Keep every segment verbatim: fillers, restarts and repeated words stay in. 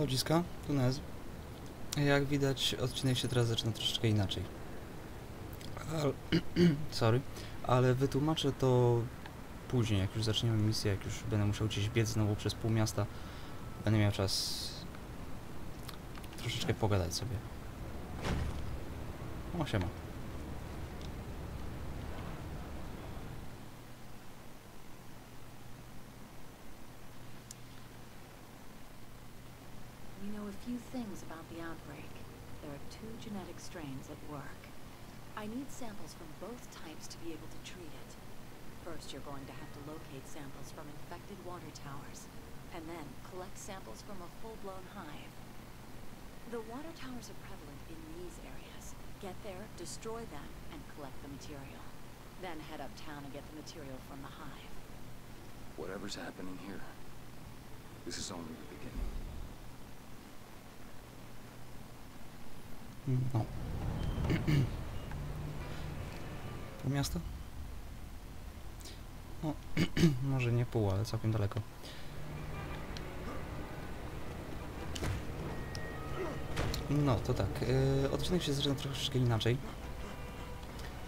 ludziska, to NeZ. Jak widać, odcinek się teraz zaczyna troszeczkę inaczej. Ale, sorry, ale wytłumaczę to później, jak już zaczniemy misję, jak już będę musiał gdzieś biec znowu przez pół miasta, będę miał czas troszeczkę pogadać sobie. O, siema. Few things about the outbreak. There are two genetic strains at work. I need samples from both types to be able to treat it. First, you're going to have to locate samples from infected water towers, and then collect samples from a full-blown hive. The water towers are prevalent in these areas. Get there, destroy them, and collect the material. Then head uptown and get the material from the hive. Whatever's happening here, this is only the beginning. No. Pół miasta? No, może nie pół, ale całkiem daleko. No, to tak. Yy, odcinek się zaczyna troszeczkę inaczej.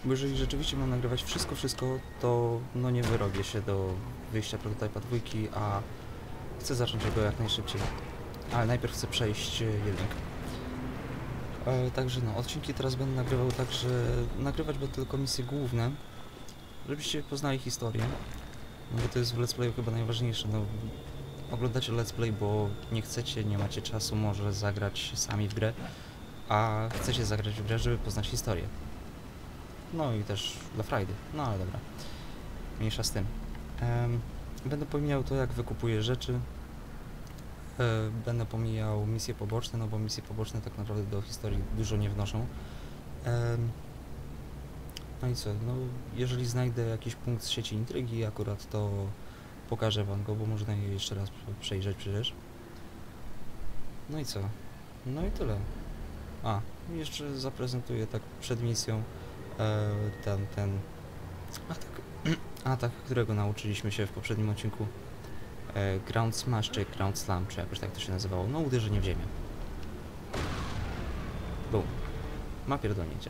Bo jeżeli rzeczywiście mam nagrywać wszystko, wszystko, to no nie wyrobię się do wyjścia prototypa dwójki, a chcę zacząć go jak najszybciej. Ale najpierw chcę przejść jedynkę. E, także no, odcinki teraz będę nagrywał tak, że nagrywać będę tylko misje główne, żebyście poznali historię, no bo to jest w Let's Playu chyba najważniejsze, no oglądacie Let's Play, bo nie chcecie, nie macie czasu może zagrać sami w grę, a chcecie zagrać w grę, żeby poznać historię. No i też dla frajdy, no ale dobra, mniejsza z tym. E, będę pomijał to, jak wykupuję rzeczy. Będę pomijał misje poboczne, no bo misje poboczne tak naprawdę do historii dużo nie wnoszą. No i co, no jeżeli znajdę jakiś punkt z sieci intrygi akurat, to pokażę wam go, bo można je jeszcze raz przejrzeć przecież. No i co, no i tyle. A, jeszcze zaprezentuję tak przed misją ten, ten atak, atak, którego nauczyliśmy się w poprzednim odcinku. Ground Smash czy Ground Slam, czy jakoś tak to się nazywało. No, uderzenie w ziemię. Bum. Ma pierdolnięcie.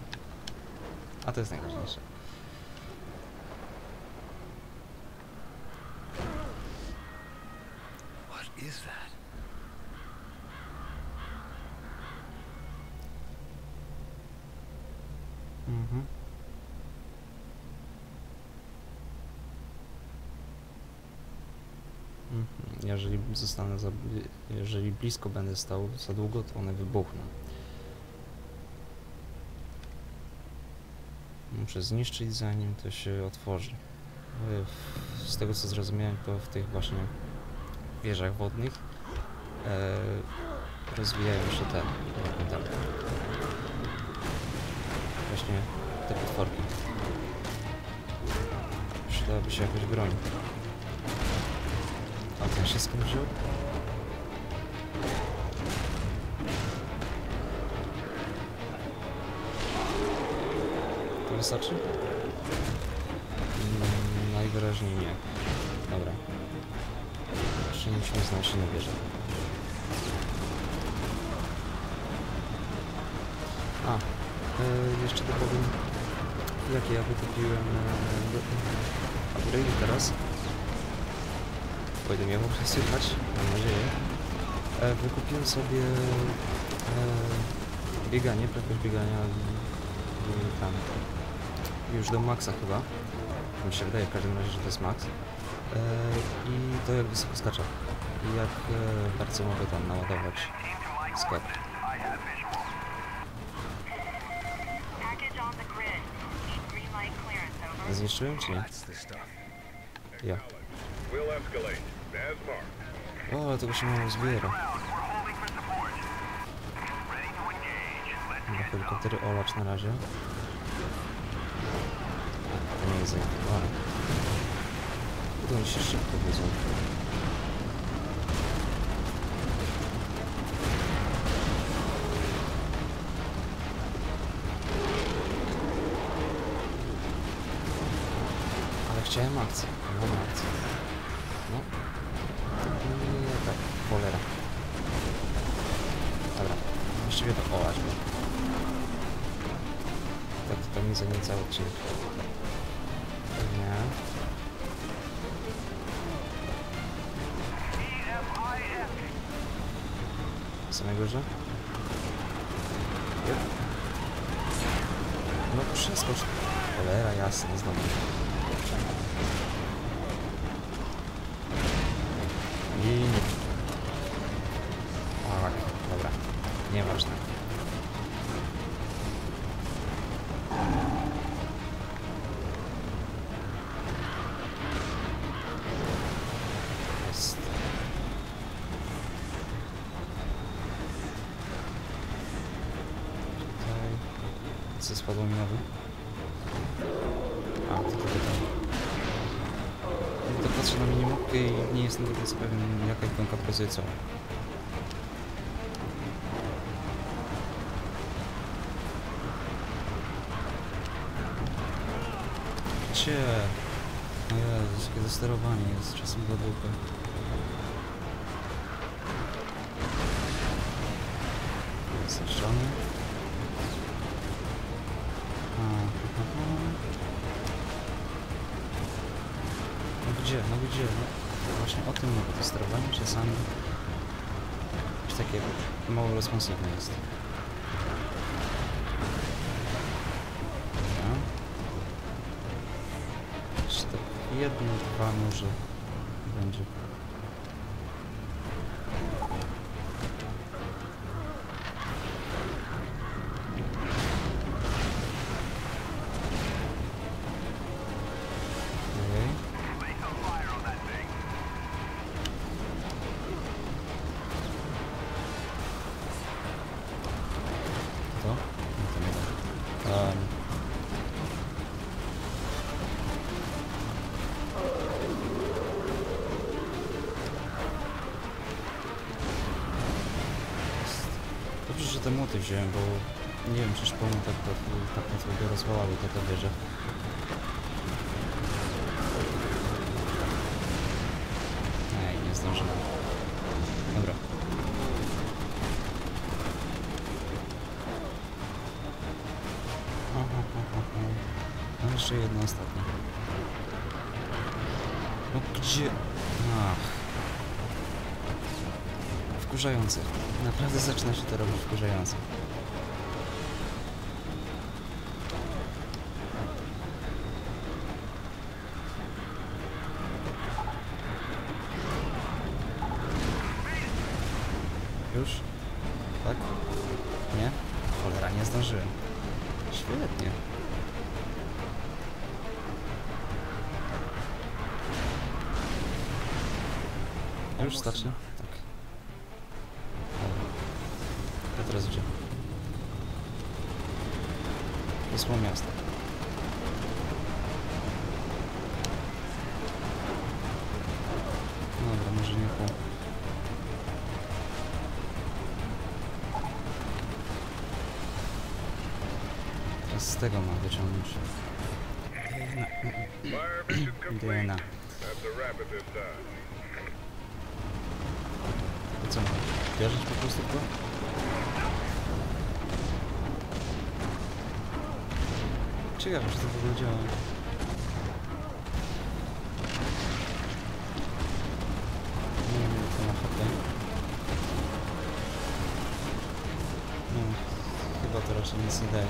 A to jest najważniejsze. What is that? Mhm. Jeżeli zostanę za, jeżeli blisko będę stał za długo, to one wybuchną. Muszę zniszczyć, zanim to się otworzy. Z tego co zrozumiałem, to w tych właśnie wieżach wodnych e, rozwijają się te tam, właśnie te potworki. Przydałaby się jakaś broń. A ten się skończył? To wystarczy? Mm, najwyraźniej nie. Dobra. Przenieśmy znacznie na wieżę. A, y, jeszcze dopowiem, jakie ja wykupiłem upgrade y, teraz. Pójdę, ja muszę słychać, mam nadzieję. E, wykupiłem sobie e, bieganie, prędkość biegania e, tam już do maksa chyba. Mi się wydaje w każdym razie, że to jest max. E, I to jak wysoko skaczę. I jak e, bardzo mogę tam naładować skok. Zniszczyłem czy nie? Ja. O, ale tego się mało zbiera. No, helikoptery olać na razie. To nie jest zainteresowane. To oni się szybko wiedzą. Ale chciałem akcję. Mam akcję. No. Nie, tak, cholera. should be at the... Oh, actually. That, that means I need cały odcinek. Yeah. Na górze? Yep. No przeskocz... Cholera jasna, znowu. I nie... Tak, dobra. Nieważne. Co spadło mi nowy? A, to tutaj. To patrzę na minimapkę i nie jestem do końca pewien, jaka jest ikonka pozycja. Cie! O Jezus, jakie zasterowanie jest czasem dla dupy. Zniszczony. No gdzie, no gdzie, no właśnie o tym mówię, to sterowanie czasami już takie mało responsywne jest. Jeszcze tak jedno, dwa może będzie. Dobrze, że te młoty wziąłem, bo nie wiem, czyż po mnie tak tak sobie rozwalały taka wieża. Ej, nie zdążyłem. Dobra. Aha, aha, aha. No jeszcze jedno ostatnie. No gdzie? Ach. Wkurzające. Naprawdę zaczyna się to robić wkurzające. Już? Tak? Nie? Cholera, nie zdążyłem. Świetnie. Już starczy? Tak. Teraz gdzie? To jest moje miasto. Dobra, może nie pół. Teraz z tego ma wyciągnąć. D N A. I co ma? Bierzesz po prostu go? Ciekawe, że to w ogóle działa. Nie wiem, jak to na H P. No, chyba to raczej nic nie daje.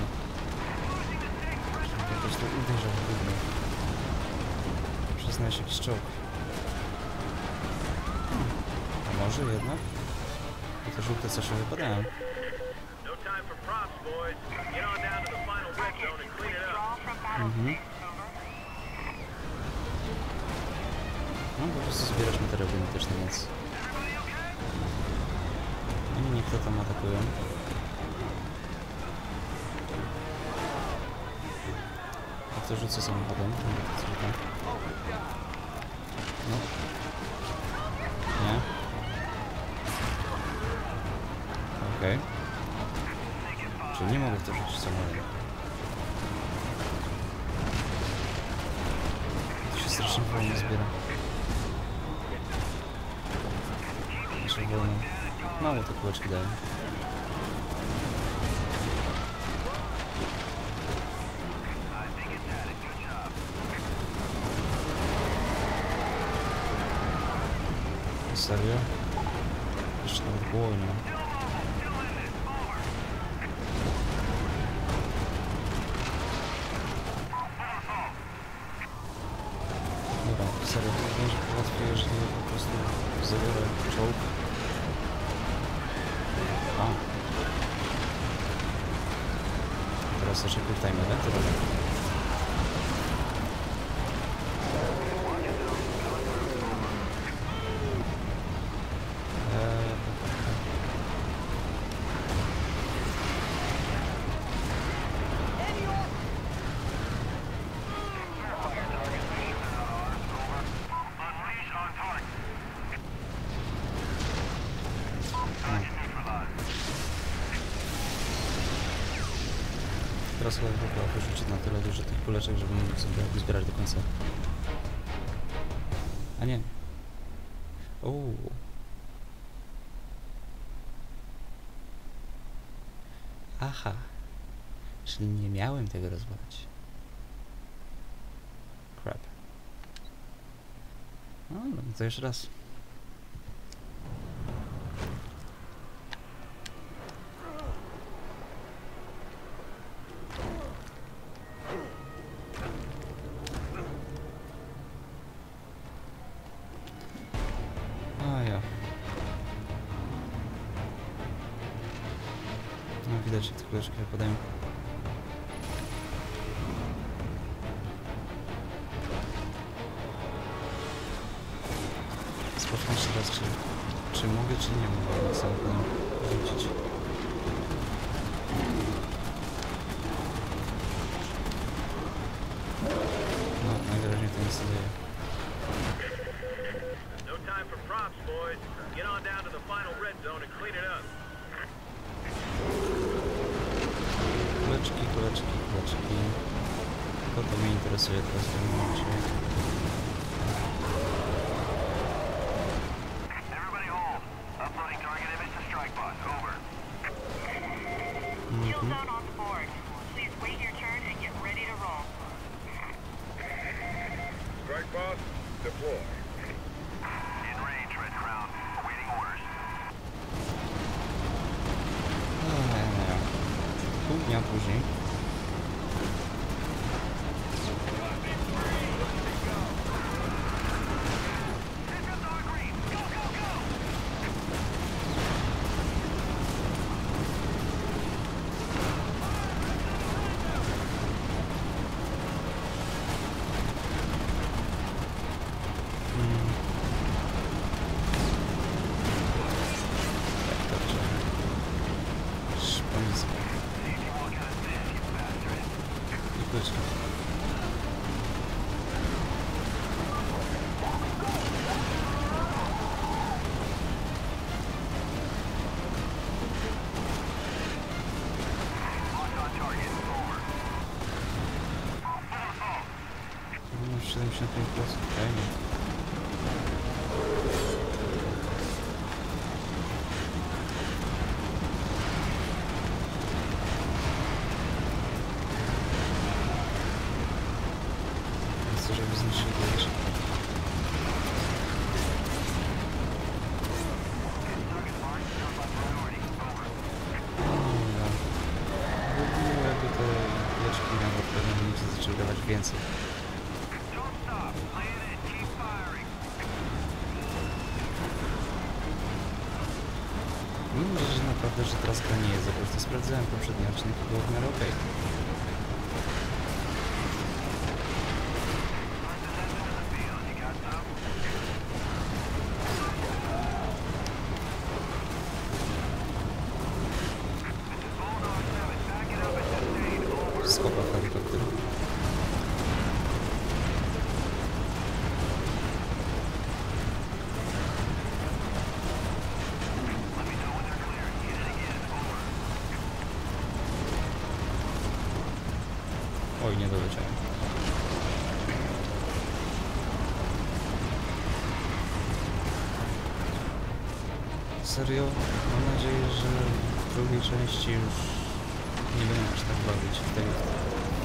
Po prostu uderza w górę. Przyznaję się, jakiś czołg. A może jednak? Bo te żółte coś wypadają. Mhm. No po prostu zbierasz materiał genetyczny, więc... Oni nie kto tam atakują. A to rzucę samochodem. No. Nie. Okej. Okay. Czyli nie mogę w to rzucić samochodem. Strasznie wolno zbiera. Jeszcze wolno. Mało te kółeczki dają. Serio? Jeszcze tam w głowie. Dobra, serio, to będzie łatwiej, jeżeli po prostu zabiorę czołg. A. Teraz jeszcze kurtajmy, tak? To dobra. Teraz chyba mogę wyrzucić na tyle dużo tych kuleczek, żeby mógł sobie zbierać do końca. A nie. Uuu. Aha. Czyli nie miałem tego rozwalać. Crap. No, no to jeszcze raz. Widać, te kuleczki wypadają. Sprawdźmy jeszcze raz, czy, czy mogę, czy nie mogę na całą rzucić. No, najwyraźniej to nic nie dzieje. No time for props, boys. Get on down to the final red zone and clean it up. Kuleczki, kuleczki, kuleczki. To to mnie interesuje teraz w tym momencie. Dnia później. siedemdziesiąt pięć procent, fajnie. Chcę, żeby zniszczyli go jeszcze. Byłoby jakby te leczki nawet pewnie mi się zaczęły dawać więcej. Mimo, że naprawdę, że teraz gra nie jest, po prostu sprawdzałem poprzedni odcinek i było w miarę okej. Oj, nie doleciałem. Serio? Mam nadzieję, że w drugiej części już nie będę już tak bawić w tej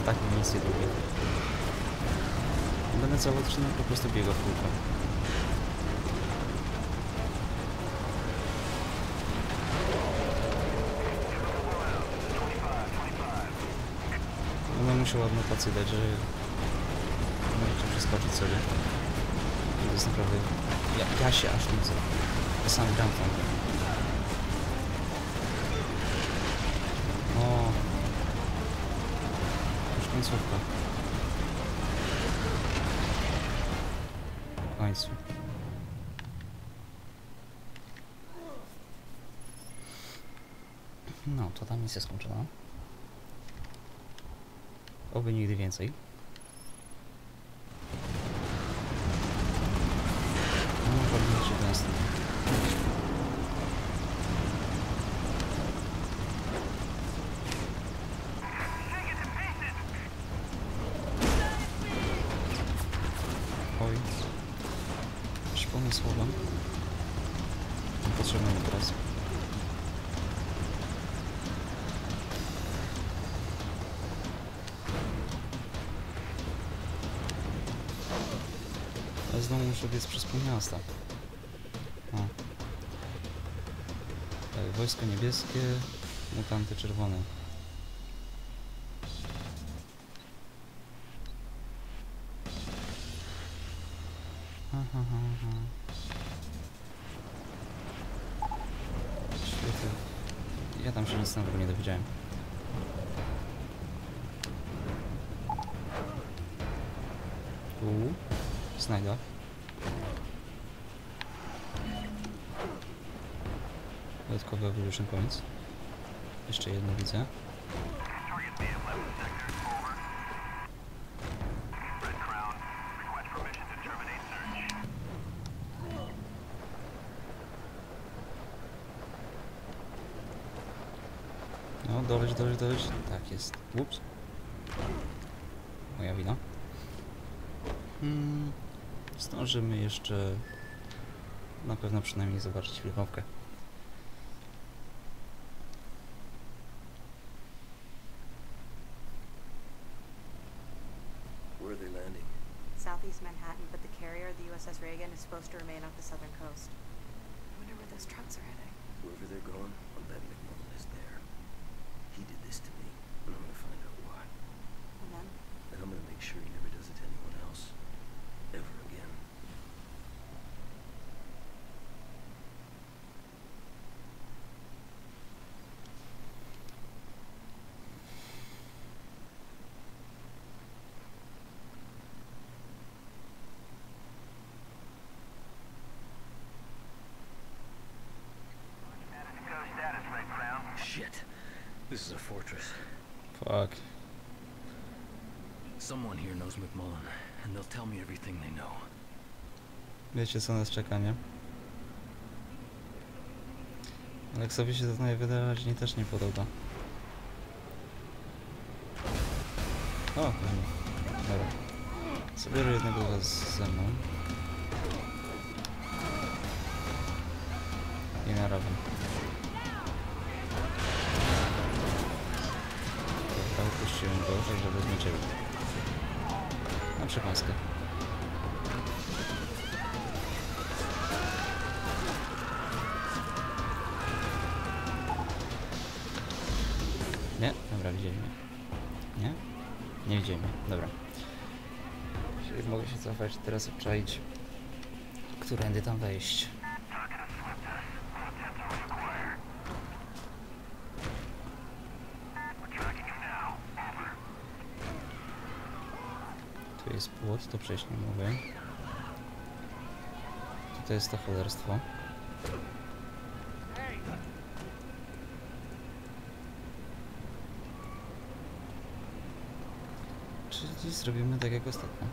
takiej misji drugiej. Będę cały odcinek po prostu biegał w kółko. musiał ładną pracę dać, że możecie przeskoczyć sobie. To jest naprawdę... Ja, ja się aż nudzę. Ja sam gram tam. O. Już końcówka. W końcu. No, to ta misja skończona. Oby nigdy więcej. No, powinno się do nas. Oj. Przypomnę słowa. Potrzebne mi teraz. Znowu muszę biec przez pół miasta. O. Wojsko niebieskie, mutanty czerwone. Ha, ha, ha, ha. Świetnie. Ja tam się nic nowego nie dowiedziałem. Tu znajdę. Dodatkowy evolution points. Jeszcze jedno widzę. No, doleć, doleć, doleć. Tak jest. Ups. Moja wina. Hmm. Zdążymy jeszcze na pewno przynajmniej zobaczyć filmówkę. Southeast Manhattan, but the carrier, the U S S Reagan, is supposed to remain off the southern coast. I wonder where those trucks are heading. Wherever they're going, I'll bet McMullen is there. He did this to me, and I'm gonna find out why. And then? And I'm gonna make sure he never does it to anyone else. Ever again. This is a fortress. Fuck. Someone here knows McMullen, and they'll tell me everything they know. Wiecie, co nas czeka, nie? Alexowi się to najwyraźniej też nie podoba. O, dobra. Zabiorę jednego z was ze mną. I na razie. Puściłem go, tak żeby zniczyły. Na przekąskę. Nie? Dobra, widzieli mnie. Nie? Nie widzieli mnie. Dobra. Czyli mogę się cofać, teraz obczaić, którędy tam wejść. Jest płot, to przecież nie mówię. Tutaj jest to cholerstwo. Czyli zrobimy tak jak ostatnio.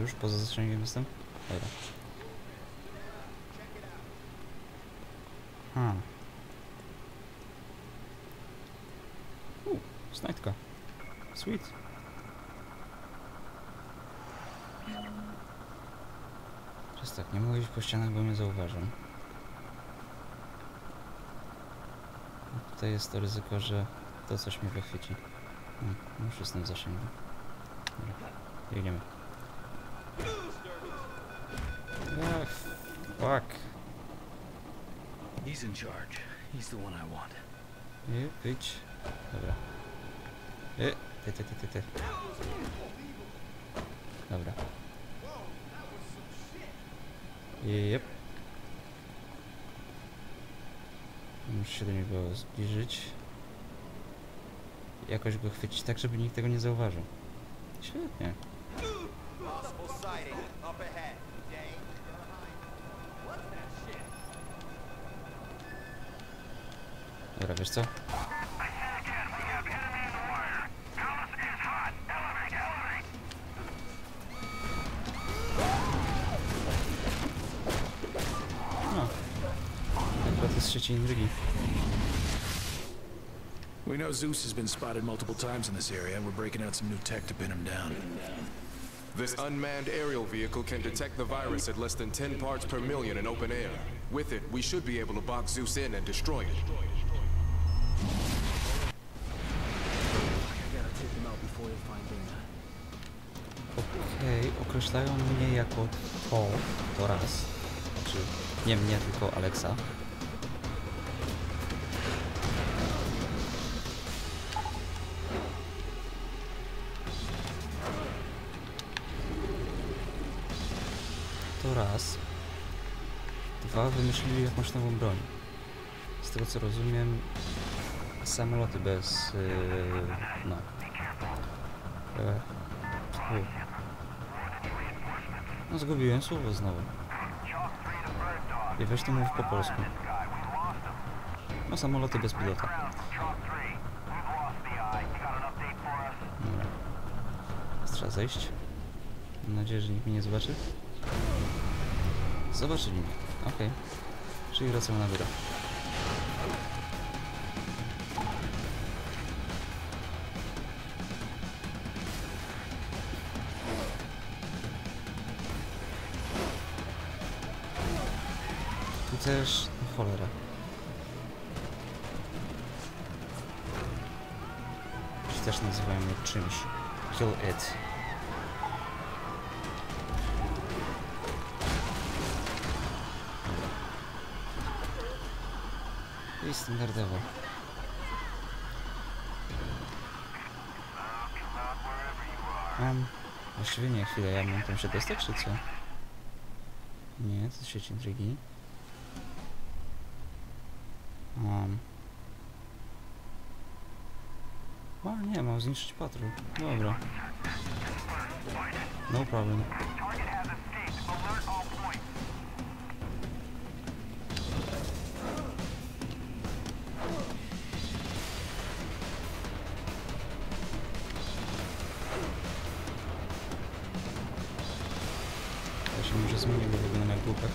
Już poza zasięgiem jestem? Dobra. Hmm. Znajdźka. Sweet. Przez tak, nie mogę iść po ścianach, bo mnie zauważą. Tutaj jest to ryzyko, że to coś mnie wychwyci. Hmm, muszę z tym zasięgnąć. Dobra, biegniemy. Ech, fuck. He's in charge. He's the one I want. I, idź. Dobra. I, ty, ty, ty, ty, ty. Dobra. Jep. Muszę się do niego zbliżyć. Jakoś go chwycić tak, żeby nikt tego nie zauważył. Świetnie. Dobra, wiesz co? We know Zeus has been spotted multiple times in this area. We're breaking out some new tech to pin him down. This unmanned aerial vehicle can detect the virus at less than ten parts per million in open air. With it, we should be able to box Zeus in and destroy it. Okej, okay, określają mnie jako Paul, to raz. Znaczy, nie mnie, tylko Alexa. To raz. Dwa, wymyślili jakąś nową broń. Z tego co rozumiem, samoloty bez... Yy, no... E, u. No zgubiłem słowo znowu. I weź to mów po polsku. No samoloty bez pilota. Dobra. Trzeba zejść. Mam nadzieję, że nikt mnie nie zobaczy. Zobaczyli mnie. Okej. Okay. Czyli wracam na górę. Tu też... No, cholera. Ci też nazywają mnie czymś. Kill it. I standardowo. Mam... Właściwie nie, chwilę, ja mam tam się dostać, czy co? Nie, to sieć intrygi. Mam... O nie, mam zniszczyć patrol. Dobra. No problem. Może zmienię go w ogóle na głupek.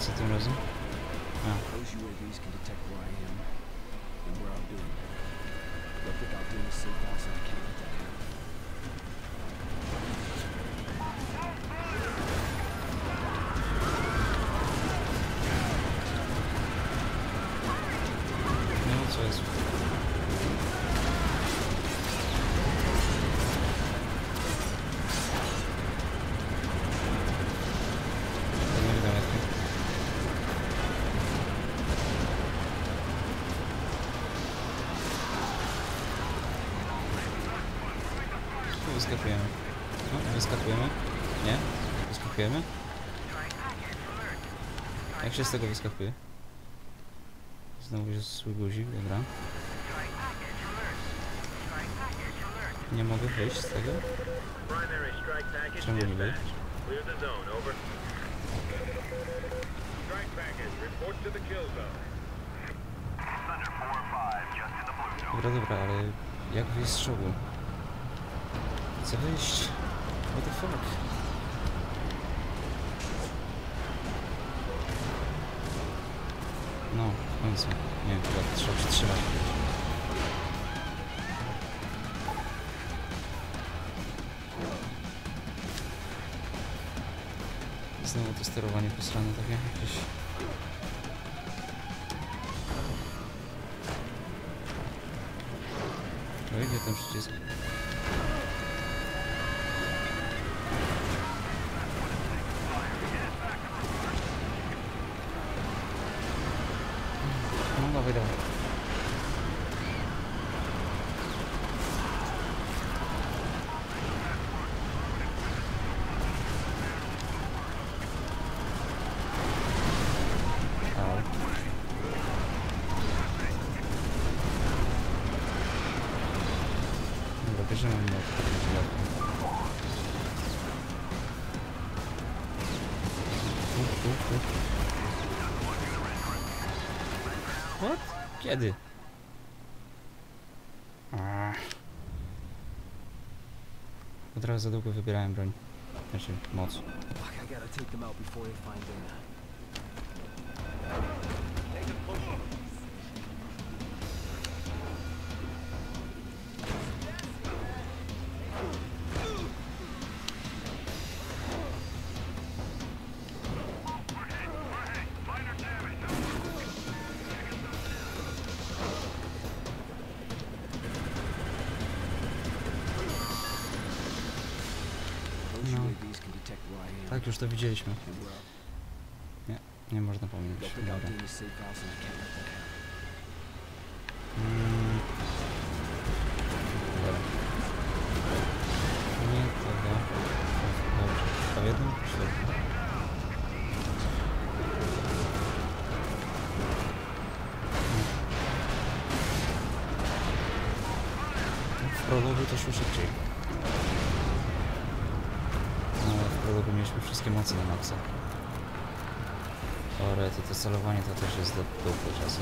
Co tym razem? A. Wyskakujemy. No, wyskakujemy. Nie? Wyskakujemy. Jak się z tego wyskakuje? Znowu jest swój guzik, dobra. Nie mogę wyjść z tego? Czemu nie wyjść? Dobra, dobra, ale jak wyjść z czołgu? Chcę wyjść. What the fuck? No, w końcu. Nie wiem, chyba trzeba przytrzymać. Znowu to sterowanie posrane takie jakieś... Oj, gdzie ten przycisk? What? Kiedy? Od razu za długo wybierałem broń. Znaczy, moc. Tak, już to widzieliśmy. Nie, nie można pomóc. Dobra. Hmm. Dobra. Nie, to da. Dobrze, to jedno? Świetnie. W prologu to szło szybciej. Mieliśmy wszystkie mocy na maksa. Ore, to, to celowanie to też jest do dupy czasu.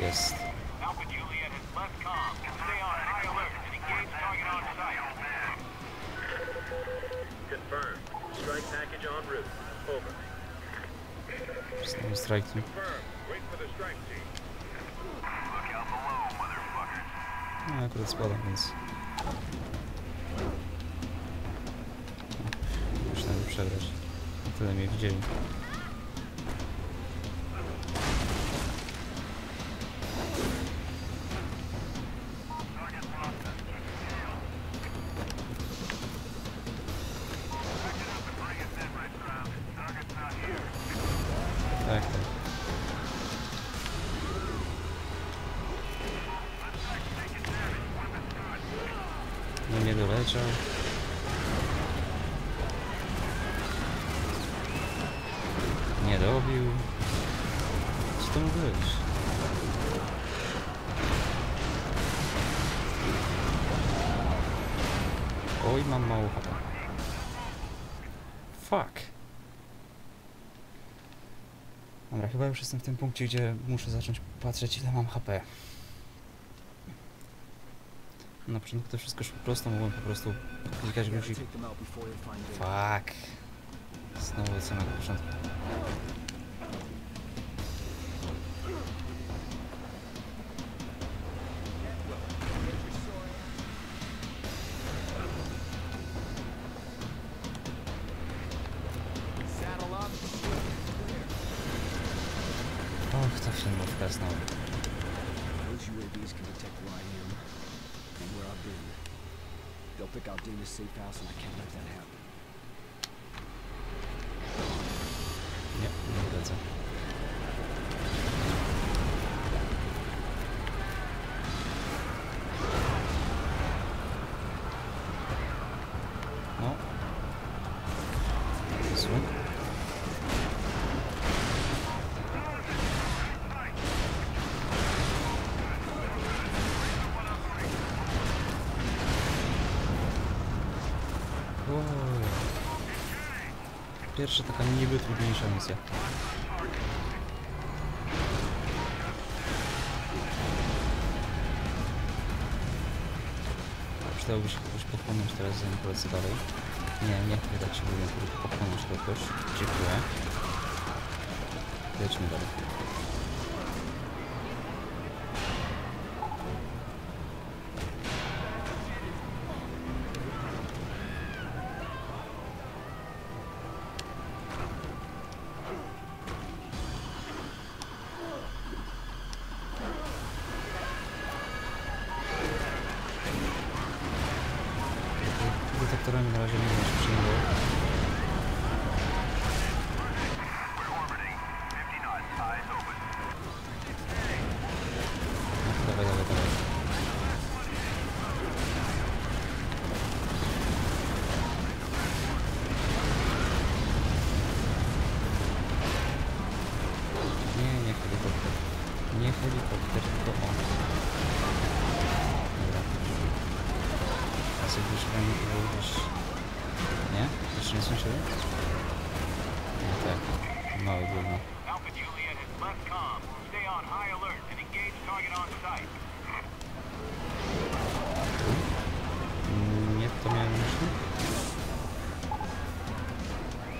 Jest. Przestań strajki. No akurat spada, więc... Muszę nam przebrać. O tyle mnie widzieli. Doleciał. Nie dobił. Co to mógł być? Oj, mam mało chata. Fuck. Dobra, chyba już jestem w tym punkcie, gdzie muszę zacząć patrzeć, ile mam H P. Na początku to wszystko szło prosto, mogłem po prostu klikać guzik. Fuck. Znowu od samego początku. Och, ta filmówka znowu. They'll pick out Dana's safe house, and I can't let that happen. Yep, that's it. No. This one. Pierwsza taka niby trudniejsza misja. dałoby się kogoś pochłonąć teraz, zanim polecę dalej. Nie, nie chcę tak się mówić, pochłonąć kogoś. Dziękuję. Lećmy dalej. Detektorami na razie nie wiem, czy przyjmę. No, dawaj, dawaj, dawaj. Nie, nie helikopter. Nie helikopter, tylko on. Nie? Jeszcze nie sąsiadem? No tak, mały gówno. Nie, to miałem myśli.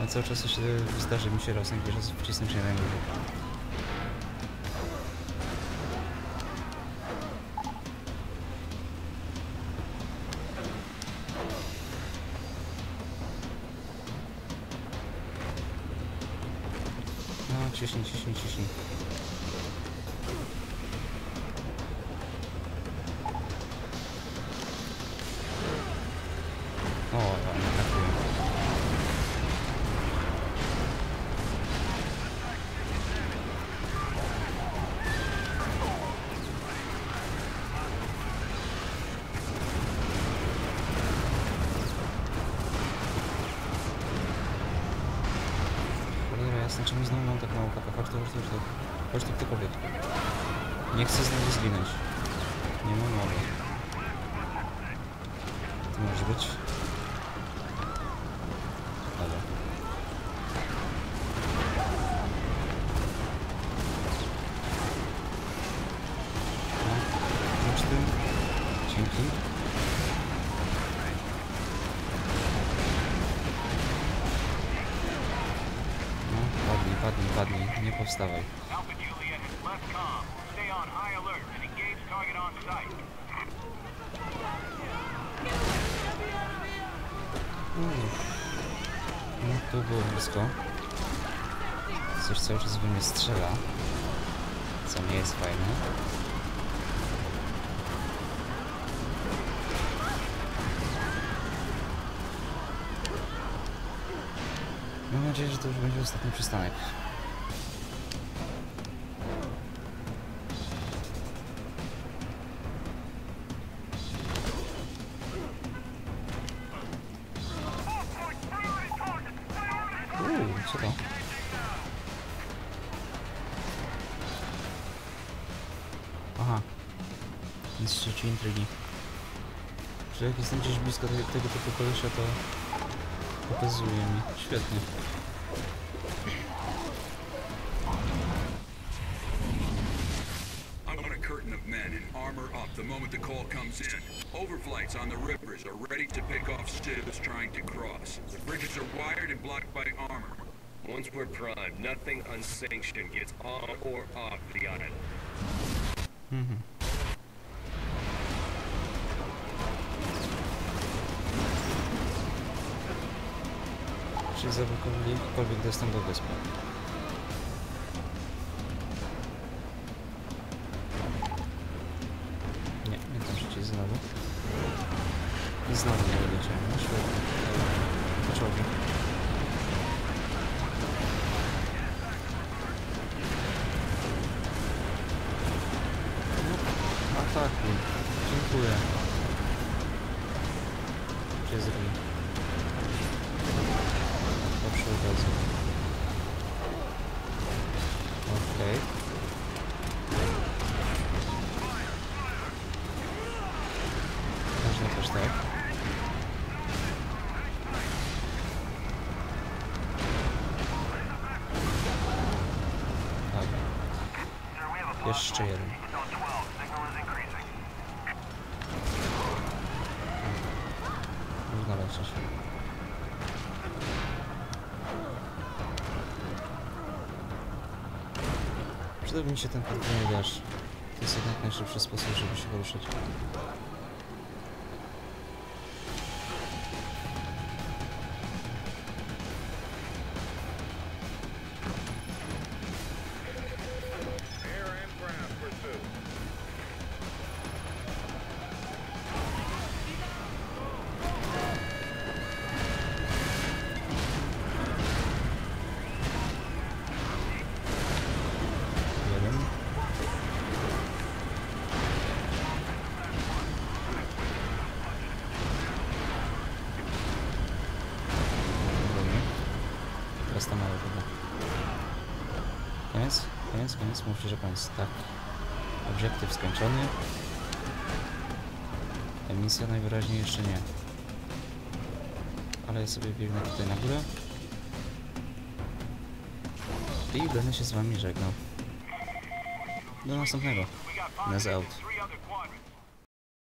A cały czas się zdarzy mi się raz na jakiś czas wcisnąć na niego. Ciśnij, ciśnij, ciśnij. O, ale atakuję. Znaczy mi znowu mam tak mało kapa, chodź tu, chodź tu, chodź tu, chodź tu ktokolwiek. Nie chcę znowu zginąć. Nie mam mowy. To może być. Dobra. No, znaczy tym. Dzięki. Padnij, padnij, nie powstawaj. Uff. No tu było blisko. Coś cały czas we mnie strzela. Co nie jest fajne. Mam nadzieję, że to już będzie ostatni przystanek. Uuu, co to? Aha. Nic rzeczy intrygi. Że jak jestem gdzieś blisko tego typu kolesia, to pokazuje mi. Świetnie. Mhm. Czy zablokowali jakikolwiek dostęp do wyspy? Nie, nie tam przecież znowu. I znowu nie wyleciałem. Świetnie. Poczołgiem. Atakuj. Dziękuję. Gdzie zrobię? Okej. Okay. Można też tak. Tak. Jeszcze jeden. naleczyć. Przydałby mi się ten podwójny dasz. To jest jednak najszybszy sposób, żeby się poruszyć. Koniec, mówcie, że pan jest tak. Obiektyw skończony. Emisja najwyraźniej jeszcze nie. Ale ja sobie biegnę tutaj na górę. I będę się z wami żegnał. Do następnego. NeZ out.